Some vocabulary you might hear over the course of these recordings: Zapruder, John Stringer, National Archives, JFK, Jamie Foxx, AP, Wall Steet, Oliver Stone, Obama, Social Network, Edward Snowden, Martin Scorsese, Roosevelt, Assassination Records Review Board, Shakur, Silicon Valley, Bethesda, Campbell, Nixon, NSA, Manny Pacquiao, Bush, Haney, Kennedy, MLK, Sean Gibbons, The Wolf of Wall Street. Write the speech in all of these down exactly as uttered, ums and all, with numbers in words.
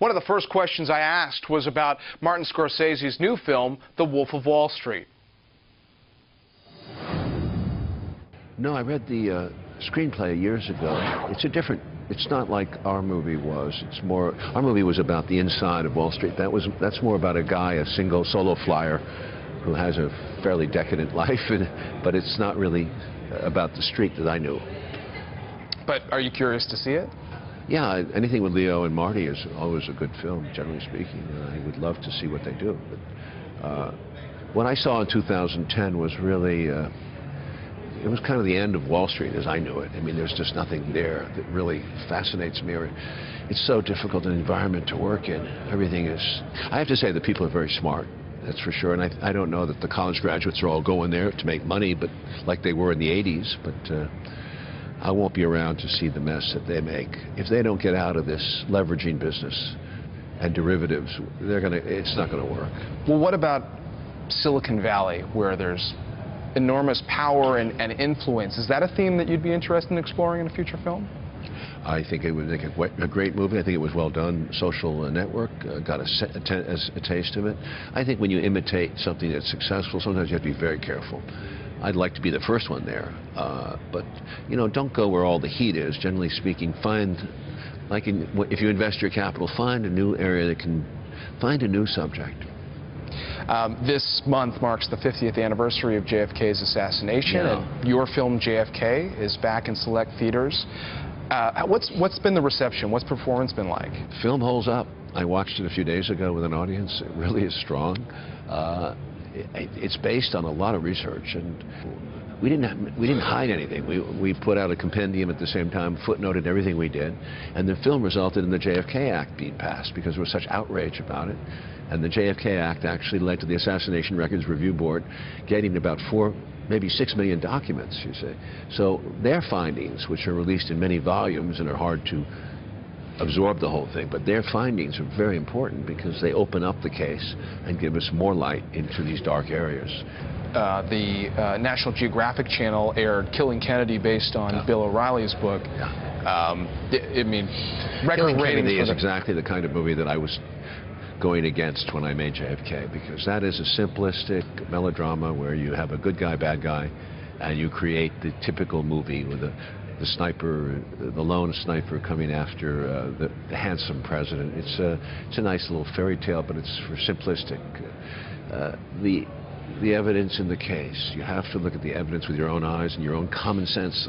One of the first questions I asked was about Martin Scorsese's new film, The Wolf of Wall Street. No, I read the uh, screenplay years ago. It's a different, it's not like our movie was. It's more, our movie was about the inside of Wall Street. That was, that's more about a guy, a single solo flyer who has a fairly decadent life, and, but it's not really about the street that I knew. But are you curious to see it? Yeah, anything with Leo and Marty is always a good film, generally speaking. I would love to see what they do. But, uh, what I saw in two thousand ten was really, uh, it was kind of the end of Wall Street as I knew it. I mean, there's just nothing there that really fascinates me. Or it's so difficult an environment to work in. Everything is, I have to say the people are very smart, that's for sure. And I, I don't know that the college graduates are all going there to make money, but like they were in the eighties. But uh, I won't be around to see the mess that they make. If they don't get out of this leveraging business and derivatives, they're gonna, it's not gonna work. Well, what about Silicon Valley, where there's enormous power and, and influence? Is that a theme that you'd be interested in exploring in a future film? I think it would make a, a great movie. I think it was well done. Social Network uh, got a, a, a taste of it. I think when you imitate something that's successful, sometimes you have to be very careful. I'd like to be the first one there, uh, but you know, don't go where all the heat is. Generally speaking, find, like in, if you invest your capital, find a new area that can, find a new subject. Um, this month marks the fiftieth anniversary of J F K's assassination, yeah. And your film J F K is back in select theaters. Uh, what's, what's been the reception? What's performance been like? The film holds up. I watched it a few days ago with an audience. It really is strong. Uh, it, it's based on a lot of research, and we didn't, have, we didn't hide anything. We, we put out a compendium at the same time, footnoted everything we did, and the film resulted in the J F K Act being passed because there was such outrage about it. And the J F K Act actually led to the Assassination Records Review Board getting about four, maybe six million documents, you see. So their findings, which are released in many volumes and are hard to absorb the whole thing, but their findings are very important because they open up the case and give us more light into these dark areas. Uh, the uh, National Geographic Channel aired Killing Kennedy based on yeah. Bill O'Reilly's book. Yeah. Um, I, I mean, record rating is the exactly the kind of movie that I was going against when I made J F K, because that is a simplistic melodrama where you have a good guy, bad guy, and you create the typical movie with a, the sniper, the lone sniper coming after uh, the, the handsome president. It's a, it's a nice little fairy tale, but it's for simplistic. Uh, the, the evidence in the case, you have to look at the evidence with your own eyes and your own common sense.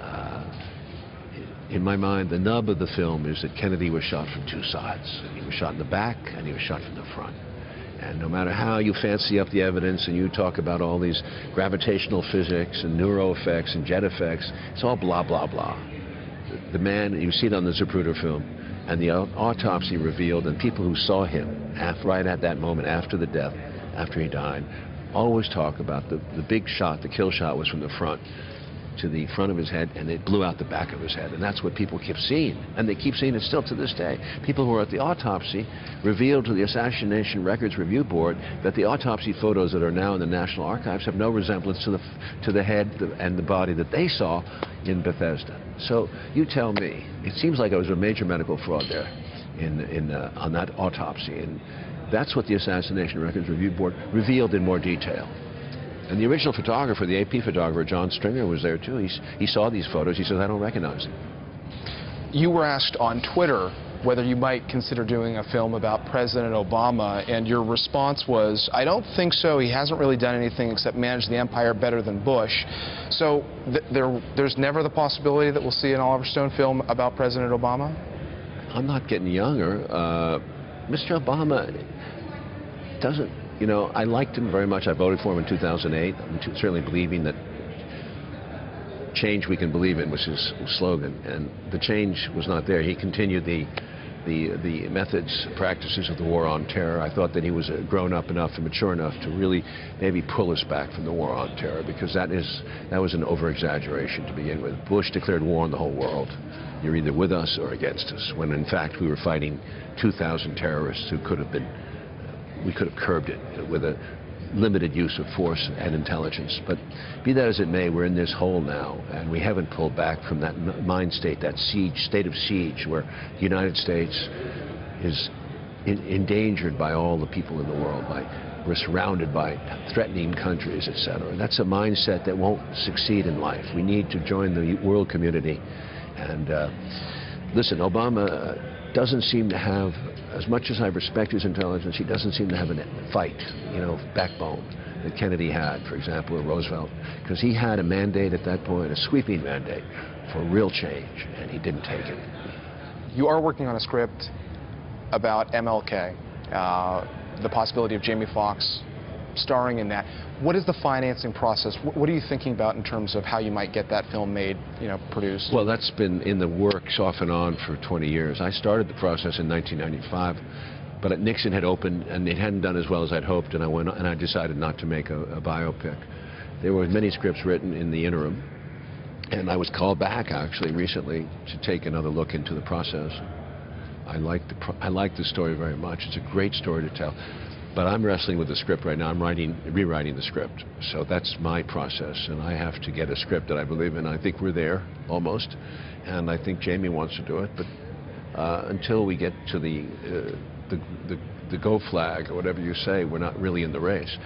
Uh, In my mind, the nub of the film is that Kennedy was shot from two sides. He was shot in the back, and he was shot from the front. And no matter how you fancy up the evidence and you talk about all these gravitational physics and neuro effects and jet effects, it's all blah, blah, blah. The man, you see it on the Zapruder film, and the autopsy revealed, and people who saw him right at that moment after the death, after he died, always talk about the, the big shot, the kill shot was from the front, to the front of his head, and it blew out the back of his head. And that's what people kept seeing, and they keep seeing it still to this day. People who were at the autopsy revealed to the Assassination Records Review Board that the autopsy photos that are now in the National Archives have no resemblance to the, to the head and the body that they saw in Bethesda. So you tell me, it seems like it was a major medical fraud there in, in, uh, on that autopsy, and that's what the Assassination Records Review Board revealed in more detail. And the original photographer, the A P photographer, John Stringer, was there too. He, he saw these photos. He says, I don't recognize them. You were asked on Twitter whether you might consider doing a film about President Obama, and your response was, I don't think so. He hasn't really done anything except manage the empire better than Bush. So th there, there's never the possibility that we'll see an Oliver Stone film about President Obama? I'm not getting younger. Uh, Mister Obama doesn't... You know, I liked him very much. I voted for him in two thousand eight. I'm certainly believing that change we can believe in was his slogan, and the change was not there. He continued the, the, the methods, practices of the war on terror. I thought that he was grown up enough and mature enough to really maybe pull us back from the war on terror, because that is, that was an over-exaggeration to begin with. Bush declared war on the whole world. You're either with us or against us, when in fact we were fighting two thousand terrorists who could have been... We could have curbed it with a limited use of force and intelligence. But be that as it may, we're in this hole now, and we haven't pulled back from that mind state, that siege, state of siege, where the United States is in, endangered by all the people in the world. By, we're surrounded by threatening countries, et cetera. And that's a mindset that won't succeed in life. We need to join the world community. And uh, listen, Obama doesn't seem to have, as much as I respect his intelligence, he doesn't seem to have a fight, you know, backbone that Kennedy had, for example, or Roosevelt, because he had a mandate at that point, a sweeping mandate for real change, and he didn't take it. You are working on a script about M L K, uh, the possibility of Jamie Foxx starring in that. What is the financing process? What are you thinking about in terms of how you might get that film made, you know, produced? Well, that's been in the works off and on for twenty years. I started the process in nineteen ninety-five, but Nixon had opened, and it hadn't done as well as I'd hoped, and I went and I decided not to make a, a biopic. There were many scripts written in the interim, and I was called back actually recently to take another look into the process. I like the pro I like the story very much. It's a great story to tell. But I'm wrestling with the script right now. I'm writing, rewriting the script. So that's my process, and I have to get a script that I believe in. I think we're there, almost, and I think Jamie wants to do it. But uh, until we get to the, uh, the, the, the go flag, or whatever you say, we're not really in the race.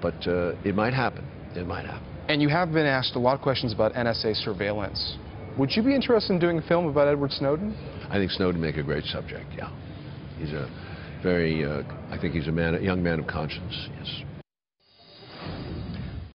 But uh, it might happen. It might happen. And you have been asked a lot of questions about N S A surveillance. Would you be interested in doing a film about Edward Snowden? I think Snowden would make a great subject, yeah. He's a... Very, uh, I think he's a man, a young man of conscience, yes.